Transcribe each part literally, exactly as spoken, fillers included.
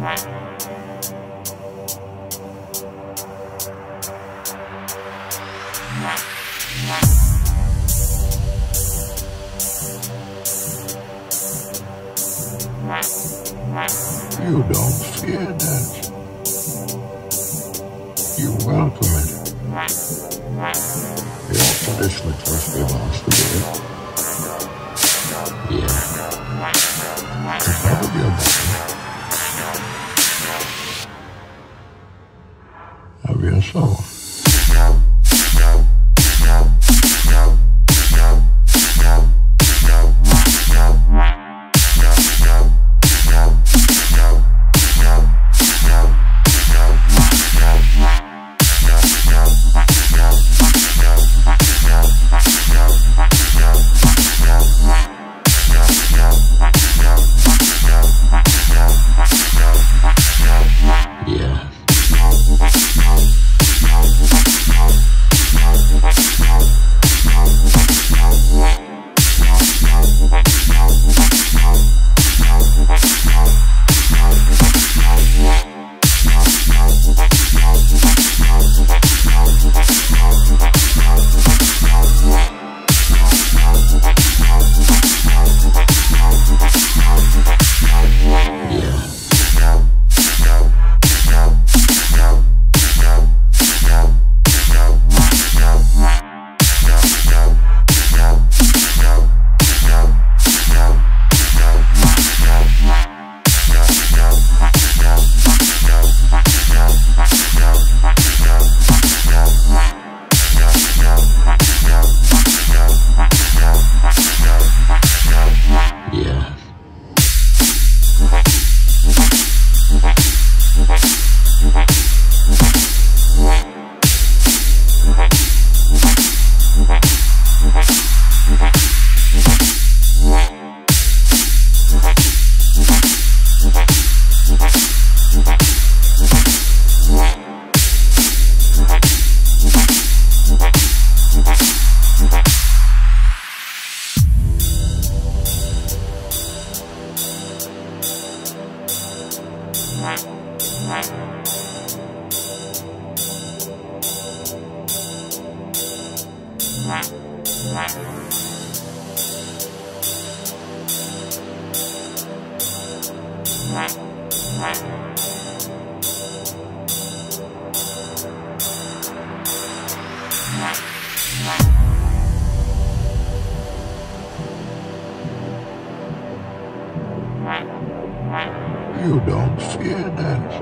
You don't fear death. You welcome it. Your traditional trust belongs to it. Yeah. It's never be a battle. Have yourself. You don't fear death.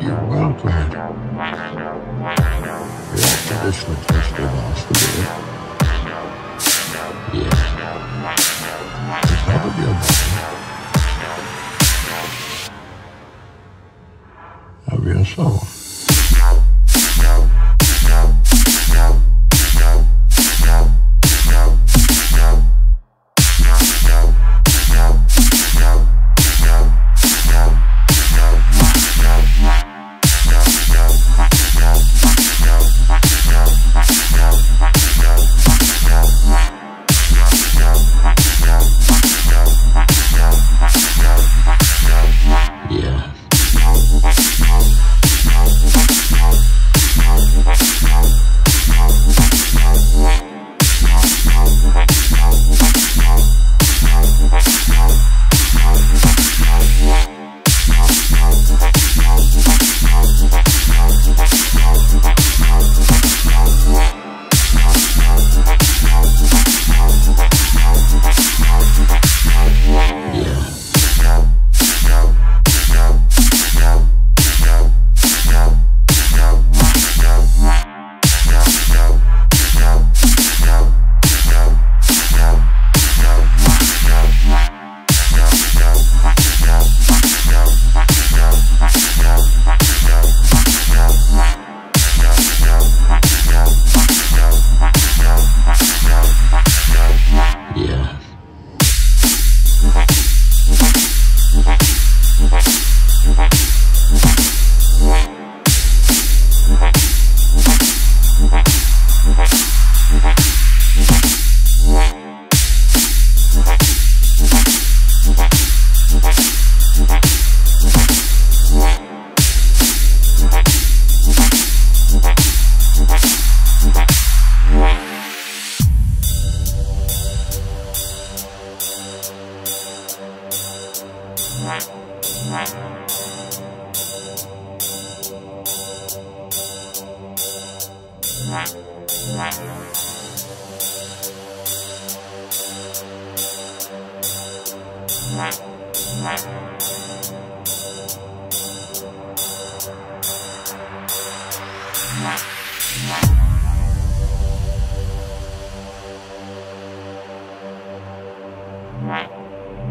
You welcome it. Your traditional trust belongs to it. Yeah. It's never be a battle. Have yourself. Yeah.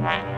Right.